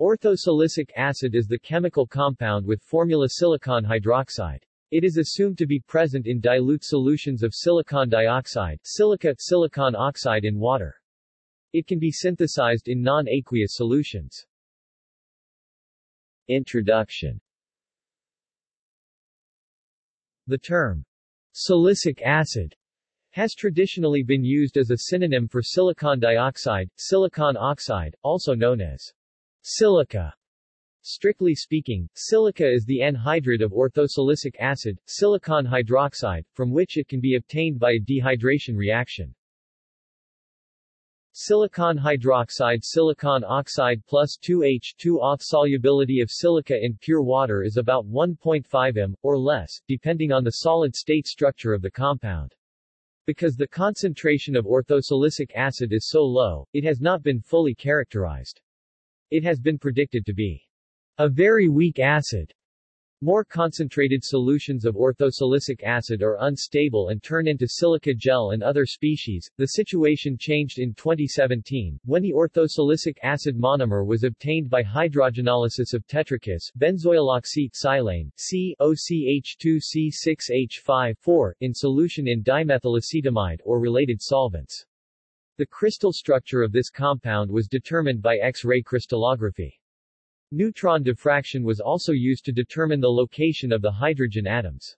Orthosilicic acid is the chemical compound with formula silicon hydroxide. It is assumed to be present in dilute solutions of silicon dioxide, silica, silicon oxide in water. It can be synthesized in non-aqueous solutions. Introduction. The term silicic acid has traditionally been used as a synonym for silicon dioxide, silicon oxide, also known as silica. Strictly speaking, silica is the anhydride of orthosilicic acid, silicon hydroxide, from which it can be obtained by a dehydration reaction. Silicon hydroxide silicon oxide plus 2H2O. Solubility of silica in pure water is about 1.5 m, or less, depending on the solid-state structure of the compound. Because the concentration of orthosilicic acid is so low, it has not been fully characterized. It has been predicted to be a very weak acid. More concentrated solutions of orthosilicic acid are unstable and turn into silica gel and other species. The situation changed in 2017, when the orthosilicic acid monomer was obtained by hydrogenolysis of tetrakis benzoyloxy silane (COCH2C6H5,4) in solution in dimethylacetamide or related solvents. The crystal structure of this compound was determined by X-ray crystallography. Neutron diffraction was also used to determine the location of the hydrogen atoms.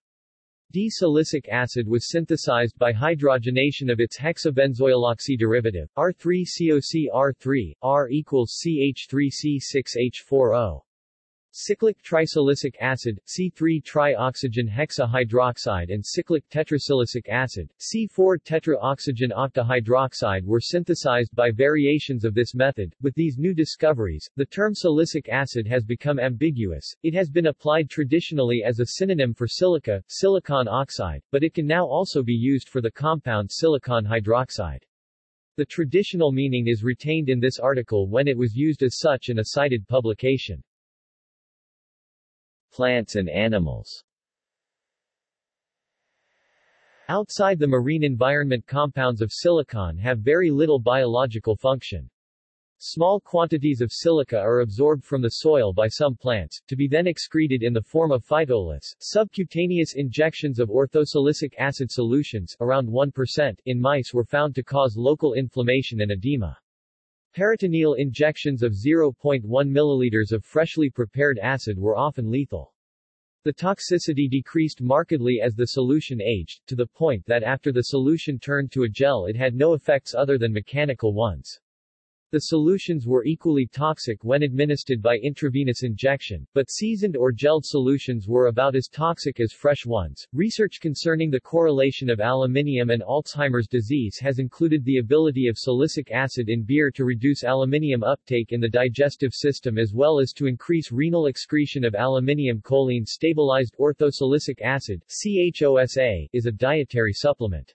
D-silicic acid was synthesized by hydrogenation of its hexabenzoyloxy derivative, R3COCR3, R equals CH3C6H4O. Cyclic trisilicic acid, C3-trioxygen hexahydroxide and cyclic tetrasilicic acid, C4-tetraoxygen octahydroxide were synthesized by variations of this method. With these new discoveries, the term silicic acid has become ambiguous. It has been applied traditionally as a synonym for silica, silicon oxide, but it can now also be used for the compound silicon hydroxide. The traditional meaning is retained in this article when it was used as such in a cited publication. Plants and animals. Outside the marine environment, compounds of silicon have very little biological function. Small quantities of silica are absorbed from the soil by some plants, to be then excreted in the form of phytoliths. Subcutaneous injections of orthosilicic acid solutions, around 1%, in mice were found to cause local inflammation and edema. Peritoneal injections of 0.1 ml of freshly prepared acid were often lethal. The toxicity decreased markedly as the solution aged, to the point that after the solution turned to a gel it had no effects other than mechanical ones. The solutions were equally toxic when administered by intravenous injection, but seasoned or gelled solutions were about as toxic as fresh ones. Research concerning the correlation of aluminium and Alzheimer's disease has included the ability of silicic acid in beer to reduce aluminium uptake in the digestive system as well as to increase renal excretion of aluminium. Choline-stabilized orthosilicic acid (CHOSA) is a dietary supplement.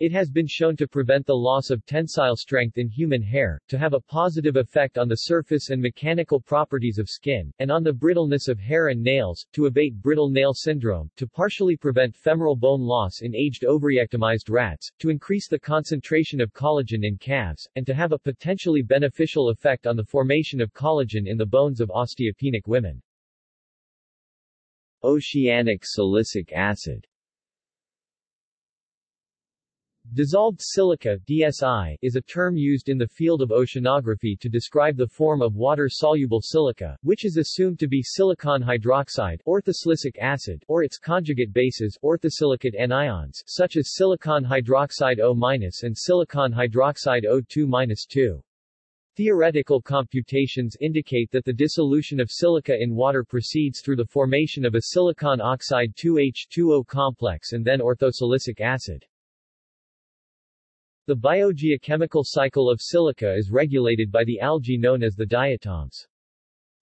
It has been shown to prevent the loss of tensile strength in human hair, to have a positive effect on the surface and mechanical properties of skin, and on the brittleness of hair and nails, to abate brittle nail syndrome, to partially prevent femoral bone loss in aged ovariectomized rats, to increase the concentration of collagen in calves, and to have a potentially beneficial effect on the formation of collagen in the bones of osteopenic women. Oceanic silicic acid. Dissolved silica (DSI) is a term used in the field of oceanography to describe the form of water-soluble silica, which is assumed to be silicon hydroxide orthosilicic acid, or its conjugate bases orthosilicate anions, such as silicon hydroxide O- and silicon hydroxide O2-2. Theoretical computations indicate that the dissolution of silica in water proceeds through the formation of a silicon oxide 2H2O complex and then orthosilicic acid. The biogeochemical cycle of silica is regulated by the algae known as the diatoms.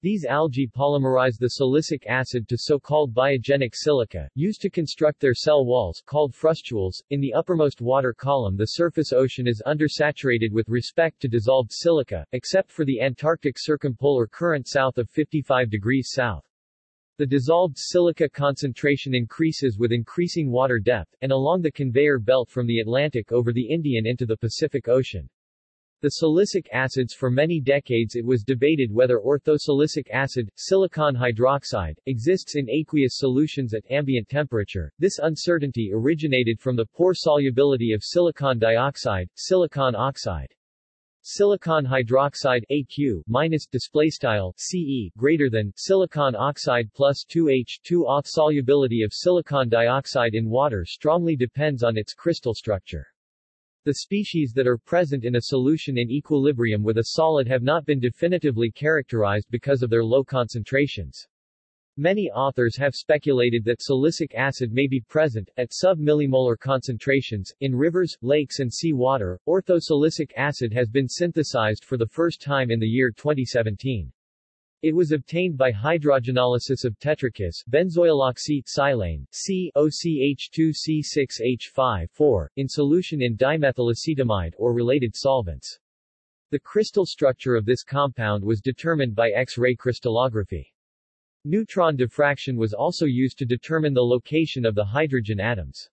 These algae polymerize the silicic acid to so-called biogenic silica, used to construct their cell walls, called frustules. In the uppermost water column, the surface ocean is undersaturated with respect to dissolved silica, except for the Antarctic circumpolar current south of 55 degrees south. The dissolved silica concentration increases with increasing water depth, and along the conveyor belt from the Atlantic over the Indian into the Pacific Ocean. The silicic acids. For many decades it was debated whether orthosilicic acid, silicon hydroxide, exists in aqueous solutions at ambient temperature. This uncertainty originated from the poor solubility of silicon dioxide, silicon oxide. Silicon hydroxide (AQ) minus display style (CE) greater than silicon oxide plus 2H2O. Solubility of silicon dioxide in water strongly depends on its crystal structure. The species that are present in a solution in equilibrium with a solid have not been definitively characterized because of their low concentrations. Many authors have speculated that silicic acid may be present, at sub-millimolar concentrations, in rivers, lakes and sea water. Orthosilicic acid has been synthesized for the first time in the year 2017. It was obtained by hydrogenolysis of tetrakis benzoyloxy silane, COCH2C6H5,4, in solution in dimethylacetamide or related solvents. The crystal structure of this compound was determined by X-ray crystallography. Neutron diffraction was also used to determine the location of the hydrogen atoms.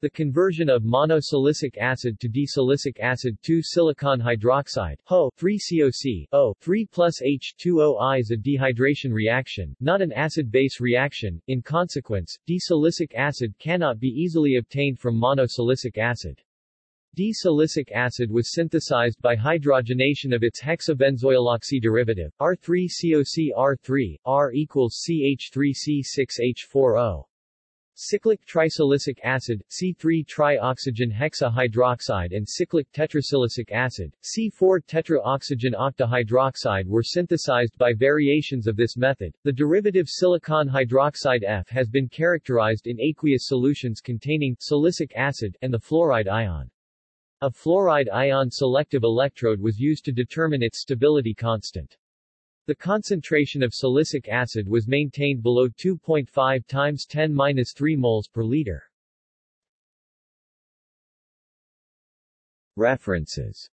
The conversion of monosilicic acid to disilicic acid 2 silicon hydroxide HO 3COC 3 plus H2OI is a dehydration reaction, not an acid-base reaction. In consequence, disilicic acid cannot be easily obtained from monosilicic acid. D-silicic acid was synthesized by hydrogenation of its hexabenzoyloxy derivative, R3COCR3, R equals CH3C6H4O. Cyclic trisilicic acid, C3-trioxygen hexahydroxide and cyclic tetrasilicic acid, C4-tetraoxygen octahydroxide were synthesized by variations of this method. The derivative silicon hydroxide F has been characterized in aqueous solutions containing silicic acid and the fluoride ion. A fluoride ion selective electrode was used to determine its stability constant. The concentration of silicic acid was maintained below 2.5 times 10^-3 moles per liter. References